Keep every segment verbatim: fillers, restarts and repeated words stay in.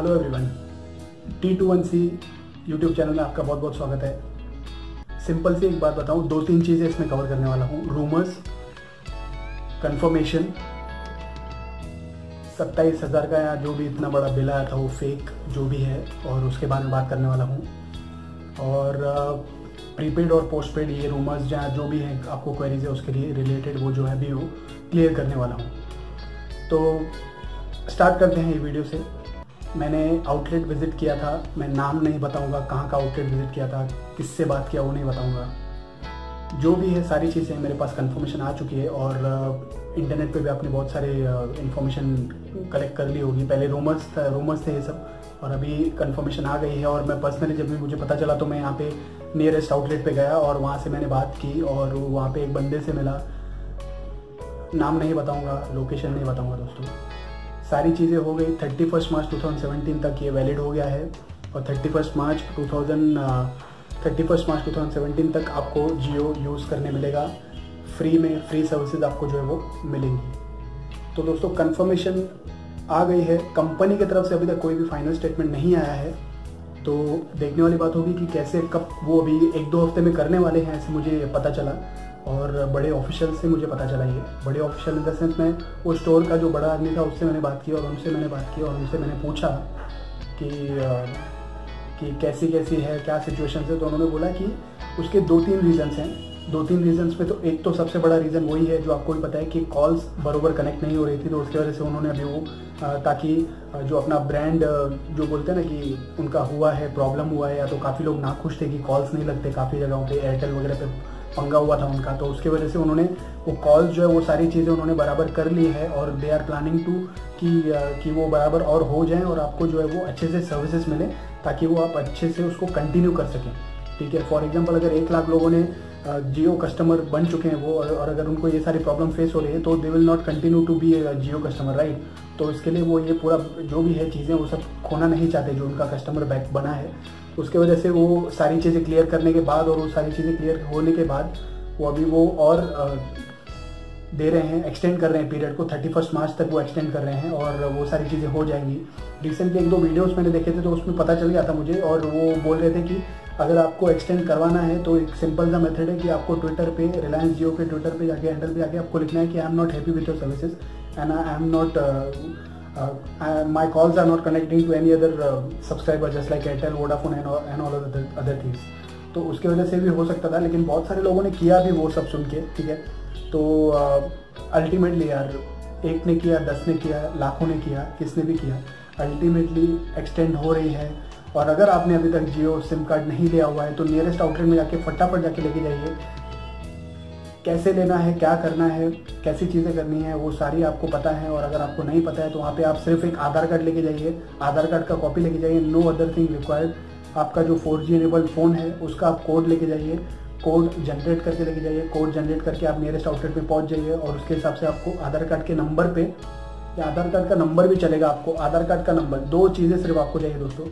Hello everyone, T twenty one C YouTube channel में आपका बहुत बहुत स्वागत है। सिंपल सी एक बात बताऊं, दो तीन चीज़ें इसमें कवर करने वाला हूं। रूमर्स, कंफर्मेशन, सत्ताईस हज़ार का या जो भी इतना बड़ा बिल आया था वो फेक जो भी है, और उसके बारे में बात करने वाला हूँ। और प्रीपेड और पोस्टपेड ये रूमर्स जहाँ जो भी हैं आपको क्वेरीज है उसके लिए रिलेटेड वो जो है भी हो क्लियर करने वाला हूँ। तो स्टार्ट करते हैं ये वीडियो से। मैंने आउटलेट विज़िट किया था, मैं नाम नहीं बताऊँगा कहाँ का आउटलेट विज़िट किया था, किससे बात किया वो नहीं बताऊँगा। जो भी है सारी चीज़ें मेरे पास कंफर्मेशन आ चुकी है, और इंटरनेट पे भी आपने बहुत सारे इन्फॉर्मेशन कलेक्ट कर ली होगी। पहले रूमर्स था, रूमर्स थे ये सब, और अभी कंफर्मेशन आ गई है। और मैं पर्सनली जब भी मुझे पता चला तो मैं यहाँ पे नियरेस्ट आउटलेट पे गया और वहाँ से मैंने बात की, और वहाँ पे एक बंदे से मिला। नाम नहीं बताऊँगा, लोकेशन नहीं बताऊँगा दोस्तों। सारी चीज़ें हो गई। Thirty first March two thousand seventeen तक ये वैलिड हो गया है, और thirty first March two thousand thirty first March two thousand seventeen तक आपको जियो यूज़ करने मिलेगा। फ्री में फ्री सर्विसेज आपको जो है वो मिलेंगी। तो दोस्तों कंफर्मेशन आ गई है। कंपनी की तरफ से अभी तक कोई भी फाइनल स्टेटमेंट नहीं आया है, तो देखने वाली बात होगी कि कैसे कब वो अभी एक दो हफ्ते में करने वाले हैं, ऐसे मुझे पता चला। और बड़े ऑफिशियल से मुझे पता चला, ये बड़े ऑफिशियल इन द सेंस में वो स्टोर का जो बड़ा आदमी था उससे मैंने बात की, और उनसे मैंने बात की और उनसे मैंने पूछा कि कि कैसी कैसी है, क्या सिचुएशन है। तो उन्होंने बोला कि उसके दो तीन रीजंस हैं। दो तीन रीजंस पे तो एक तो सबसे बड़ा रीज़न वही है जो आपको भी पता है कि कॉल्स बरोबर कनेक्ट नहीं हो रही थी, तो उसकी वजह से उन्होंने अभी वो, ताकि जो अपना ब्रांड जो बोलते हैं ना कि उनका हुआ है, प्रॉब्लम हुआ है, या तो काफ़ी लोग नाखुश थे कि कॉल्स नहीं लगते काफ़ी जगहों पे, एयरटेल वगैरह पे पंगा हुआ था उनका, तो उसकी वजह से उन्होंने वो कॉल्स जो है वो सारी चीज़ें उन्होंने बराबर कर ली है। और दे आर प्लानिंग टू कि कि वो बराबर और हो जाएँ, और आपको जो है वो अच्छे से सर्विसेज मिले ताकि वो आप अच्छे से उसको कंटिन्यू कर सकें। ठीक है, फॉर एग्जाम्पल अगर एक लाख लोगों ने जियो कस्टमर बन चुके हैं वो, और अगर उनको ये सारी प्रॉब्लम फेस हो रही है तो they will not continue to be Jio customer, right. तो इसके लिए वो ये पूरा जो भी है चीज़ें वो सब खोना नहीं चाहते जो उनका कस्टमर बैक बना है। उसके वजह से वो सारी चीज़ें क्लियर करने के बाद, और वो सारी चीज़ें क्लियर होने के बाद वो अभी वो और दे रहे हैं, एक्सटेंड कर रहे हैं पीरियड को, थर्टी फर्स्ट मार्च तक वो एक्सटेंड कर रहे हैं, और वो सारी चीज़ें हो जाएंगी। रिसेंटली एक दो वीडियोज़ मैंने देखे थे तो उसमें पता चल गया था मुझे, और वो बोल रहे थे कि अगर आपको एक्सटेंड करवाना है तो एक सिंपल सा मेथड है कि आपको ट्विटर पे, रिलायंस जियो के ट्विटर पे जाके, हैंडल पे जाके आपको लिखना है कि I am not happy with your services and I am not, my calls are not connecting to any other subscriber just like Airtel, Vodafone and all other things. तो उसकी वजह से भी हो सकता था, लेकिन बहुत सारे लोगों ने किया भी वो सब सुन के। ठीक है, तो अल्टीमेटली uh, यार एक ने किया, दस ने किया, लाखों ने किया, किसने भी किया, अल्टीमेटली एक्सटेंड हो रही है। और अगर आपने अभी तक जियो सिम कार्ड नहीं लिया हुआ है तो नियरेस्ट आउटलेट में जाके फटाफट जाके लेके जाइए। कैसे लेना है, क्या करना है, कैसी चीज़ें करनी है वो सारी आपको पता है, और अगर आपको नहीं पता है तो वहाँ पे आप सिर्फ एक आधार कार्ड लेके जाइए, आधार कार्ड का कॉपी लेके जाइए, नो अदर थिंग रिक्वायर्ड। आपका जो फोर जी एनेबल्ड फ़ोन है उसका आप कोड लेके जाइए, कोड जनरेट करके लेके जाइए, कोड जनरेट करके आप नियरेस्ट आउटलेट पर पहुँच जाइए, और उसके हिसाब से आपको आधार कार्ड के नंबर पर, या आधार कार्ड का नंबर भी चलेगा आपको, आधार कार्ड का नंबर, दो चीज़ें सिर्फ आपको चाहिए दोस्तों।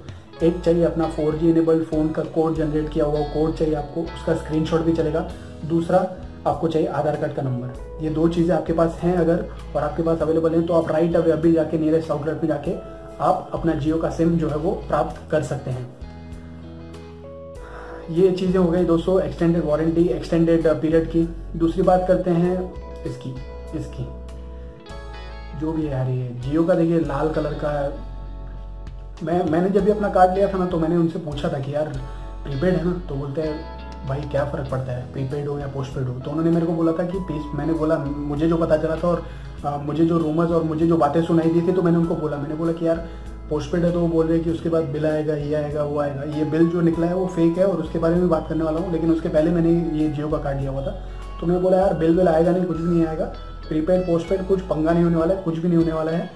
एक चाहिए अपना फोर जी इनेबल्ड फ़ोन का कोड जनरेट किया हुआ कोड चाहिए आपको, उसका स्क्रीनशॉट भी चलेगा। दूसरा आपको चाहिए आधार कार्ड का नंबर। ये दो चीज़ें आपके पास हैं अगर, और आपके पास अवेलेबल हैं, तो आप राइट अवे अभी जाके नियरेस्ट आउटलेट में जाके आप अपना जियो का सिम जो है वो प्राप्त कर सकते हैं। ये चीज़ें हो गई दोस्तों, एक्सटेंडेड वारंटी, एक्सटेंडेड पीरियड की। दूसरी बात करते हैं इसकी इसकी जो भी आ रही है जियो का। देखिए लाल कलर का, मैं मैंने जब भी अपना कार्ड लिया था ना तो मैंने उनसे पूछा था कि यार प्रीपेड है ना, तो बोलते हैं भाई क्या फ़र्क पड़ता है प्रीपेड हो या पोस्टपेड हो। तो उन्होंने मेरे को बोला था कि प्लीज, मैंने बोला मुझे जो पता चला था और आ, मुझे जो रूमर्स और मुझे जो बातें सुनाई दी थी, तो मैंने उनको बोला, मैंने बोला कि यार पोस्टपेड है, तो वो बोल रहे हैं कि उसके बाद बिल आएगा, ये आएगा, वो आएगा। ये बिल जो निकला है वो फेक है, और उसके बारे में बात करने वाला हूँ, लेकिन उसके पहले मैंने ये जियो का कार्ड लिया हुआ था। तो मैंने बोला यार बिल बिल आएगा नहीं, कुछ भी नहीं आएगा, प्रीपेड पोस्टपेड कुछ पंगा नहीं होने वाला है, कुछ भी नहीं होने वाला है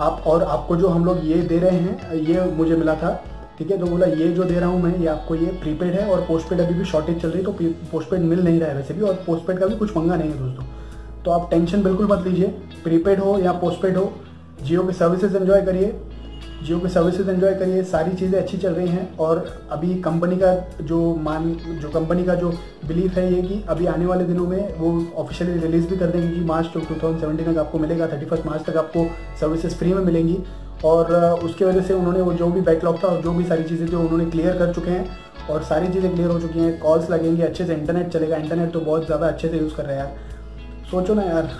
आप, और आपको जो हम लोग ये दे रहे हैं ये मुझे मिला था। ठीक है, तो बोला ये जो दे रहा हूँ मैं ये आपको, ये प्रीपेड है, और पोस्टपेड अभी भी शॉर्टेज चल रही है, तो पोस्टपेड मिल नहीं रहा है वैसे भी, और पोस्टपेड का भी कुछ पंगा नहीं है दोस्तों। तो आप टेंशन बिल्कुल मत लीजिए, प्रीपेड हो या पोस्टपेड हो, जियो की सर्विसेज एंजॉय करिए, जियो की सर्विसेज एंजॉय करिए, सारी चीज़ें अच्छी चल रही हैं। और अभी कंपनी का जो मान जो कंपनी का जो बिलीफ है ये कि अभी आने वाले दिनों में वो ऑफिशियली रिलीज़ भी कर देंगे कि मार्च टू थाउजेंड सेवेंटीन तक आपको मिलेगा, थर्टी फर्स्ट मार्च तक आपको सर्विसेज फ्री में मिलेंगी, और उसके वजह से उन्होंने वो जो भी बैकलॉग था और जो भी सारी चीज़ें थी उन्होंने क्लियर कर चुके हैं और सारी चीज़ें क्लियर हो चुकी हैं। कॉल्स लगेंगी, अच्छे से इंटरनेट चलेगा। इंटरनेट तो बहुत ज़्यादा अच्छे से यूज़ कर रहे हैं यार। सोचो ना यार,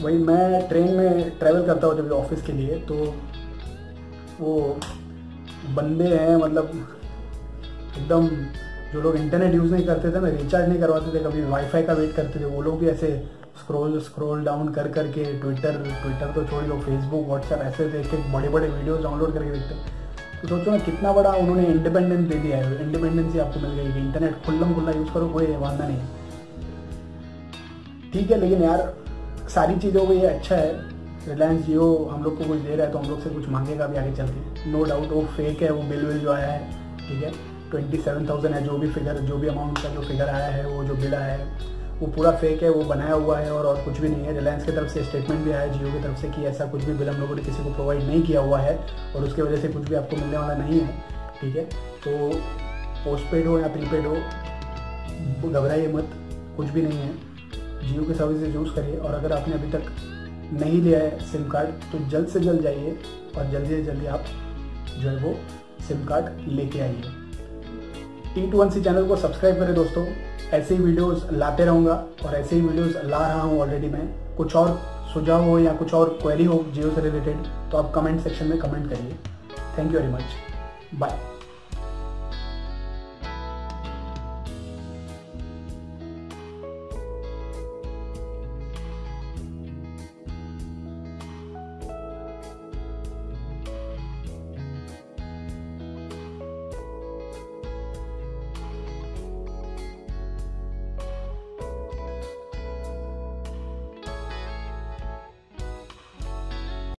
वही मैं ट्रेन में ट्रैवल करता हूँ जब ऑफिस के लिए, तो वो बंदे हैं मतलब एकदम जो लोग इंटरनेट यूज़ नहीं करते थे ना, रिचार्ज नहीं करवाते थे, कभी वाईफाई का वेट करते थे, वो लोग भी ऐसे स्क्रॉल स्क्रॉल डाउन कर कर के ट्विटर ट्विटर तो छोड़ दो, फेसबुक व्हाट्सएप ऐसे देख के बड़े बड़े वीडियोस डाउनलोड करके देखते हैं। तो सोचो ना कितना बड़ा उन्होंने इंडिपेंडेंस दे दिया है। इंडिपेंडेंसी आपको मिल गई कि इंटरनेट खुल्लम खुल्ला यूज़ करो, कोई वादा नहीं, ठीक है। लेकिन यार सारी चीज़ों को ये अच्छा है, रिलायंस जियो हम लोग को कुछ दे रहा है तो हम लोग से कुछ मांगेगा भी आगे चल के, नो डाउट। वो फेक है, वो बिल विल जो आया है, ठीक है, ट्वेंटी सेवन थाउजेंड है जो भी फिगर, जो भी अमाउंट का जो फिगर आया है, वो जो बिल आया है वो पूरा फेक है, वो बनाया हुआ है और और कुछ भी नहीं है। रिलायंस की तरफ से स्टेटमेंट भी आया है जियो की तरफ से कि ऐसा कुछ भी बिल हम लोगों ने किसी को प्रोवाइड नहीं किया हुआ है और उसके वजह से कुछ भी आपको मिलने वाला नहीं है, ठीक है। तो पोस्टपेड हो या प्रीपेड हो, घबराइए मत, कुछ भी नहीं है। जियो की सर्विसेज यूज़ करिए और अगर आपने अभी तक नहीं लिया है सिम कार्ड तो जल्द से जल्द जाइए और जल्दी से जल्दी आप जो है वो सिम कार्ड लेके आइए। टी ट्वेंटी सी चैनल को सब्सक्राइब करें दोस्तों, ऐसे ही वीडियोस लाते रहूँगा और ऐसे ही वीडियोस ला रहा हूँ ऑलरेडी मैं। कुछ और सुझाव हो या कुछ और क्वेरी हो जियो से रिलेटेड तो आप कमेंट सेक्शन में कमेंट करिए। Thank you very much, bye.